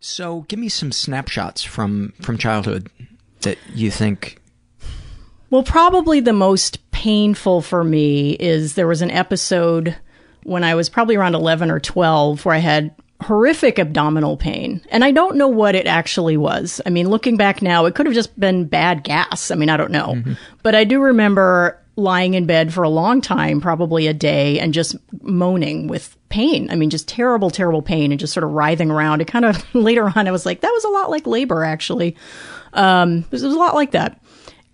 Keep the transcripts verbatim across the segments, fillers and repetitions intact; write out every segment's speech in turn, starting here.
So give me some snapshots from, from childhood that you think... Well, probably the most painful for me is there was an episode when I was probably around eleven or twelve where I had horrific abdominal pain. And I don't know what it actually was. I mean, looking back now, it could have just been bad gas. I mean, I don't know. Mm-hmm. But I do remember lying in bed for a long time, probably a day, and just moaning with pain. I mean, just terrible, terrible pain and just sort of writhing around. It kind of later on, I was like, that was a lot like labor, actually. Um, it was a lot like that.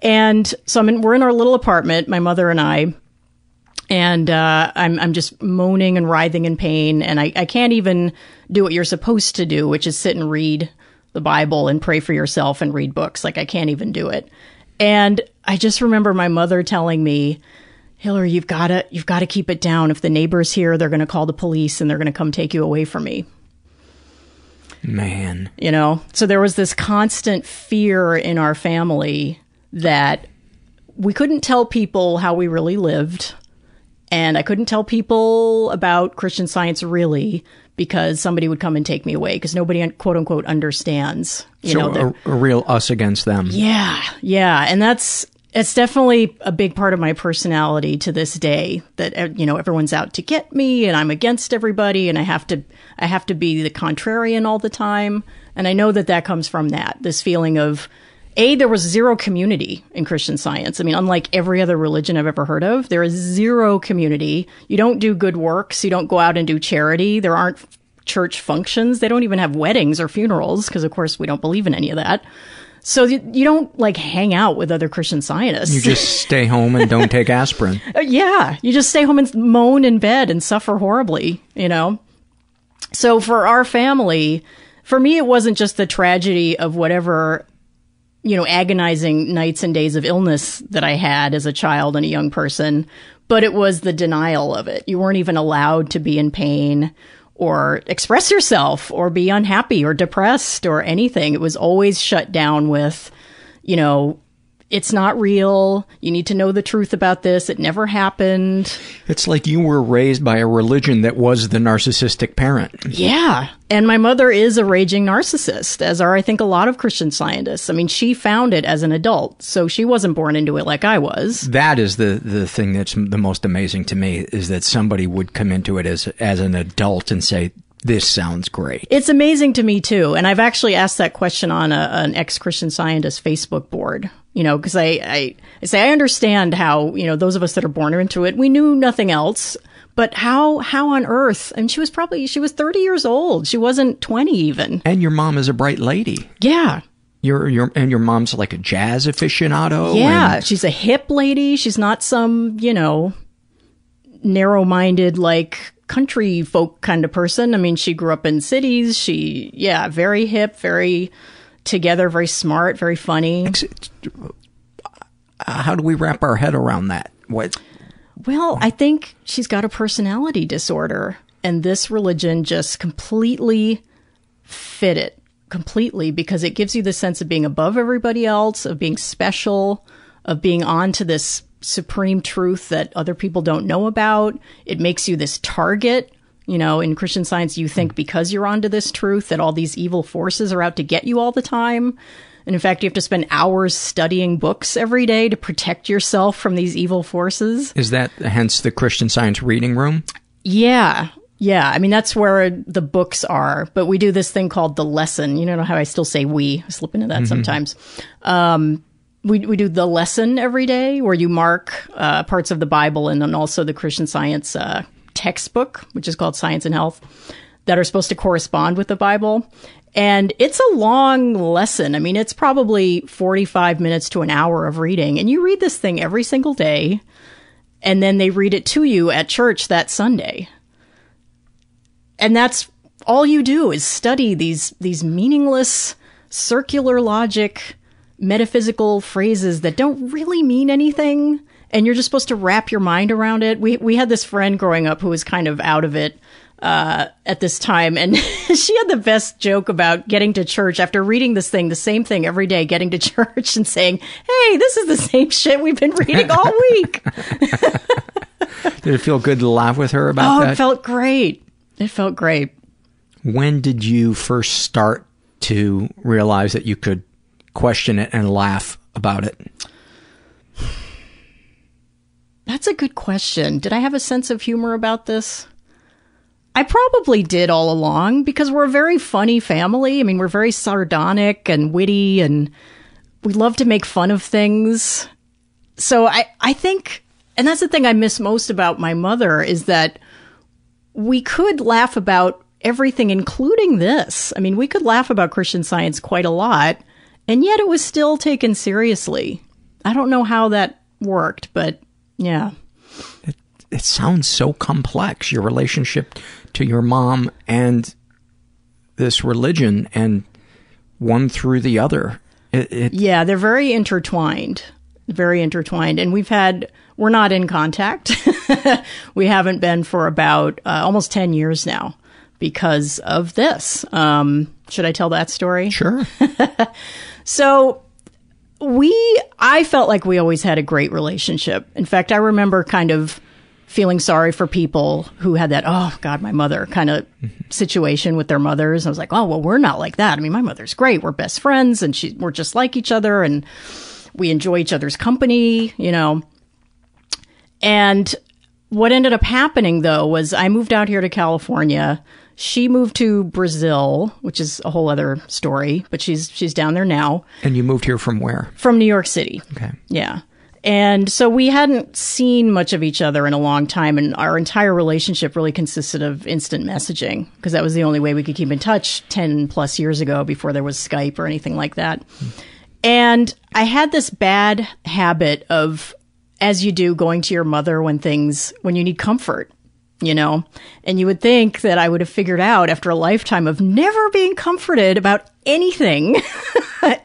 And so I'm in, we're in our little apartment, my mother and I, and uh, I'm, I'm just moaning and writhing in pain. And I, I can't even do what you're supposed to do, which is sit and read the Bible and pray for yourself and read books. Like, I can't even do it. And I just remember my mother telling me, Hillary, you've got to you've got to keep it down. If the neighbor's here, they're going to call the police and they're going to come take you away from me. Man. You know, so there was this constant fear in our family that we couldn't tell people how we really lived, and I couldn't tell people about Christian Science really because somebody would come and take me away because nobody, quote unquote, understands. You so know, a, a real us against them. Yeah, yeah, and that's it's definitely a big part of my personality to this day. That you know, everyone's out to get me, and I'm against everybody, and I have to I have to be the contrarian all the time. And I know that that comes from that this feeling of. A, there was zero community in Christian Science. I mean, unlike every other religion I've ever heard of, there is zero community. You don't do good works. You don't go out and do charity. There aren't church functions. They don't even have weddings or funerals because, of course, we don't believe in any of that. So you, you don't, like, hang out with other Christian Scientists. You just stay home and don't take aspirin. Yeah. You just stay home and moan in bed and suffer horribly, you know. So for our family, for me, it wasn't just the tragedy of whatever... you know, agonizing nights and days of illness that I had as a child and a young person, but it was the denial of it. You weren't even allowed to be in pain or express yourself or be unhappy or depressed or anything. It was always shut down with, you know, it's not real. You need to know the truth about this. It never happened. It's like you were raised by a religion that was the narcissistic parent. Yeah. And my mother is a raging narcissist, as are, I think, a lot of Christian Scientists. I mean, she found it as an adult, so she wasn't born into it like I was. That is the, the thing that's the most amazing to me, is that somebody would come into it as as an adult and say, this sounds great. It's amazing to me, too. And I've actually asked that question on a, an ex-Christian Scientist Facebook board. You know, because I, I, I say I understand how, you know, those of us that are born into it, we knew nothing else. But how how on earth? And she was probably, she was thirty years old. She wasn't twenty even. And your mom is a bright lady. Yeah. Your your and your mom's like a jazz aficionado. Yeah. And... she's a hip lady. She's not some, you know, narrow-minded, like, country folk kind of person. I mean, she grew up in cities. She, yeah, very hip, very... together, very smart, very funny. How do we wrap our head around that? What? Well, I think she's got a personality disorder, and this religion just completely fit it, completely, because it gives you the sense of being above everybody else, of being special, of being on to this supreme truth that other people don't know about. It makes you this target. You know, in Christian Science, you think because you're onto this truth that all these evil forces are out to get you all the time. And in fact, you have to spend hours studying books every day to protect yourself from these evil forces. Is that hence the Christian Science reading room? Yeah. Yeah. I mean, that's where the books are. But we do this thing called the lesson. You know how I still say we. I slip into that mm-hmm. sometimes. Um We we do the lesson every day where you mark uh, parts of the Bible and then also the Christian Science uh textbook, which is called Science and Health, that are supposed to correspond with the Bible. And it's a long lesson. I mean, it's probably forty-five minutes to an hour of reading. And you read this thing every single day, and then they read it to you at church that Sunday. And that's all you do is study these these meaningless, circular logic, metaphysical phrases that don't really mean anything. And you're just supposed to wrap your mind around it. We we had this friend growing up who was kind of out of it uh, at this time. And she had the best joke about getting to church after reading this thing, the same thing every day, getting to church and saying, hey, this is the same shit we've been reading all week. Did it feel good to laugh with her about oh, that? Oh, it felt great. It felt great. When did you first start to realize that you could question it and laugh about it? That's a good question. Did I have a sense of humor about this? I probably did all along, because we're a very funny family. I mean, we're very sardonic and witty, and we love to make fun of things. So I, I think, and that's the thing I miss most about my mother, is that we could laugh about everything, including this. I mean, we could laugh about Christian Science quite a lot, and yet it was still taken seriously. I don't know how that worked, but yeah. It, it sounds so complex, your relationship to your mom and this religion, and one through the other. It, it... Yeah, they're very intertwined, very intertwined. And we've had, we're not in contact. We haven't been for about uh, almost ten years now because of this. Um, should I tell that story? Sure. So we, I felt like we always had a great relationship. In fact, I remember kind of feeling sorry for people who had that, oh, God, my mother kind of situation with their mothers. I was like, oh, well, we're not like that. I mean, my mother's great. We're best friends, and she, we're just like each other, and we enjoy each other's company, you know. And what ended up happening, though, was I moved out here to California. She moved to Brazil, which is a whole other story, but she's she's down there now. And you moved here from where? From New York City. Okay. Yeah. And so we hadn't seen much of each other in a long time, and our entire relationship really consisted of instant messaging, because that was the only way we could keep in touch ten plus years ago, before there was Skype or anything like that. Mm. And I had this bad habit of, as you do, going to your mother when things, when you need comfort, you know? And you would think that I would have figured out, after a lifetime of never being comforted about anything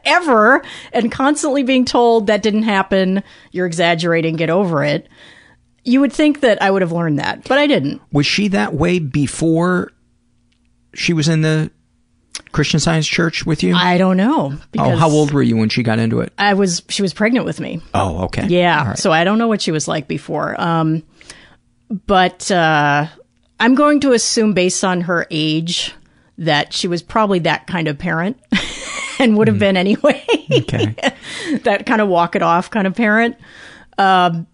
ever, and constantly being told that didn't happen, you're exaggerating, get over it. You would think that I would have learned that, but I didn't. Was she that way before she was in the Christian Science church with you? I don't know. Oh, how old were you when she got into it? I was, she was pregnant with me. Oh, okay. Yeah. Right. So I don't know what she was like before. Um, but uh, I'm going to assume, based on her age, that she was probably that kind of parent, and would have mm. been anyway. Okay. That kind of walk it off kind of parent. Um,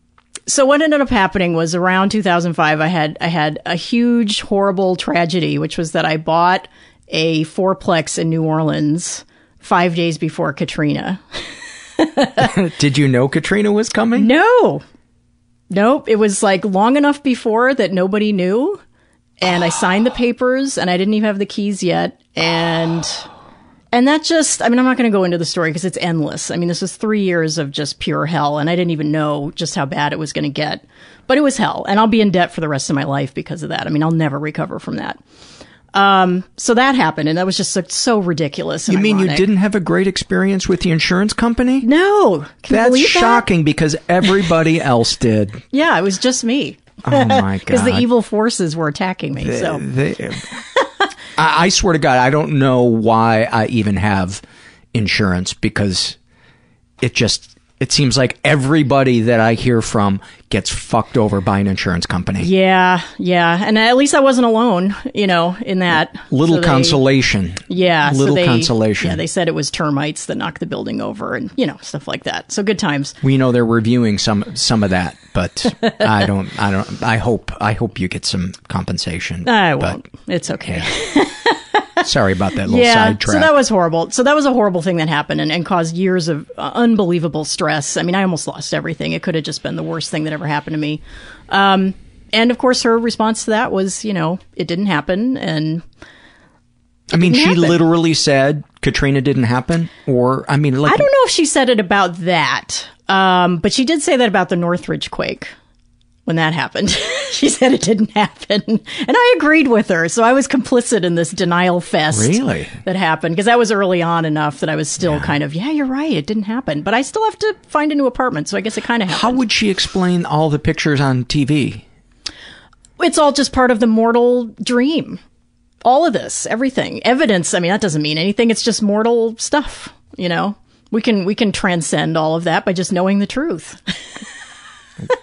so what ended up happening was, around two thousand five, I had I had a huge, horrible tragedy, which was that I bought a fourplex in New Orleans five days before Katrina. Did you know Katrina was coming? No. Nope. It was like long enough before that nobody knew. And I signed the papers, and I didn't even have the keys yet. And and that just, I mean, I'm not going to go into the story because it's endless. I mean, this was three years of just pure hell, and I didn't even know just how bad it was going to get. But it was hell, and I'll be in debt for the rest of my life because of that. I mean, I'll never recover from that. Um, so that happened, and that was just so, so ridiculous. And you mean ironic. You didn't have a great experience with the insurance company? No. Can That's you shocking that? Because everybody else did. Yeah, it was just me. Oh, my God. Because the evil forces were attacking me. They, so they, I, I swear to God, I don't know why I even have insurance, because it just, it seems like everybody that I hear from gets fucked over by an insurance company. Yeah, yeah. And at least I wasn't alone, you know, in that. Little so they, consolation. Yeah. Little so they, consolation. Yeah, they said it was termites that knocked the building over, and, you know, stuff like that. So good times. We know they're reviewing some some of that, but I don't, I don't, I hope, I hope you get some compensation. I won't. It's okay. Yeah. Sorry about that little yeah, sidetrack. So that was horrible. So that was a horrible thing that happened, and, and caused years of uh, unbelievable stress. I mean, I almost lost everything. It could have just been the worst thing that ever happened to me. Um, and, of course, her response to that was, you know, it didn't happen. And I mean, she happen. literally said Katrina didn't happen? Or, I mean, like, I don't know if she said it about that, um, but she did say that about the Northridge quake. When that happened, she said it didn't happen. And I agreed with her. So I was complicit in this denial fest really? that happened, because that was early on enough that I was still yeah. kind of, yeah, you're right, it didn't happen. But I still have to find a new apartment. So I guess it kind of happened. How would she explain all the pictures on T V? It's all just part of the mortal dream. All of this, everything. Evidence, I mean, that doesn't mean anything. It's just mortal stuff, you know? We can, we can transcend all of that by just knowing the truth.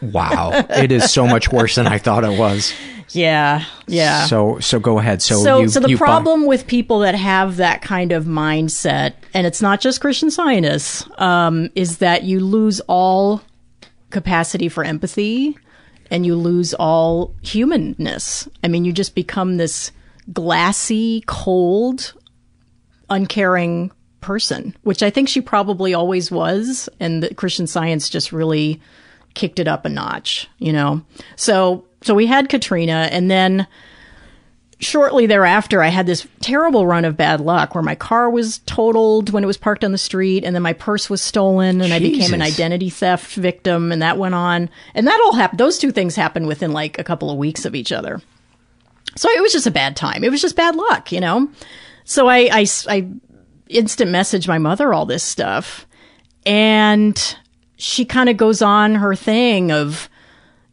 Wow. It is so much worse than I thought it was. Yeah, yeah. So so go ahead. So so, you, so the you problem buy- with people that have that kind of mindset, and it's not just Christian Scientists, um, is that you lose all capacity for empathy and you lose all humanness. I mean, you just become this glassy, cold, uncaring person, which I think she probably always was, and the Christian Science just really kicked it up a notch, you know. So so we had Katrina, and then shortly thereafter I had this terrible run of bad luck where my car was totaled when it was parked on the street, and then my purse was stolen, and Jesus. I became an identity theft victim, and that went on. And that all happened, those two things happened within like a couple of weeks of each other. So it was just a bad time. It was just bad luck, you know. So I, I, I instant messaged my mother all this stuff, and she kind of goes on her thing of,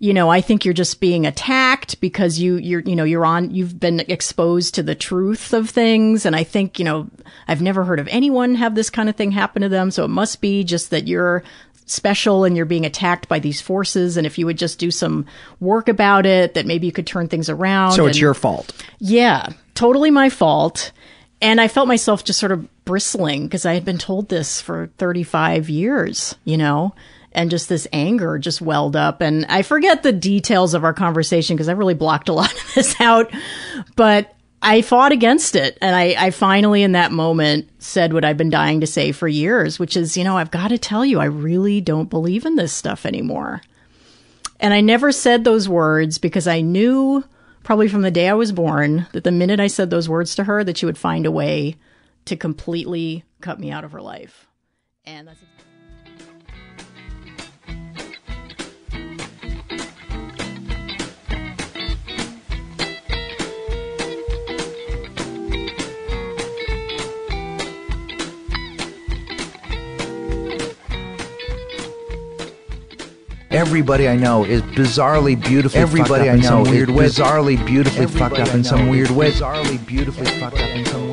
you know, I think you're just being attacked because you, you're, you know, you're on, you've been exposed to the truth of things. And I think, you know, I've never heard of anyone have this kind of thing happen to them. So it must be just that you're special and you're being attacked by these forces. And if you would just do some work about it, that maybe you could turn things around. So and, it's your fault. Yeah, totally my fault. And I felt myself just sort of bristling because I had been told this for thirty-five years, you know, and just this anger just welled up. And I forget the details of our conversation because I really blocked a lot of this out, but I fought against it. And I, I finally in that moment said what I've been dying to say for years, which is, you know, I've got to tell you, I really don't believe in this stuff anymore. And I never said those words because I knew probably from the day I was born that the minute I said those words to her, that she would find a way to completely cut me out of her life. And that's everybody I know is bizarrely beautifully everybody fucked up I know in some weird way. Bizarrely beautifully everybody fucked up in some weird way. Bizarrely beautifully fucked up in some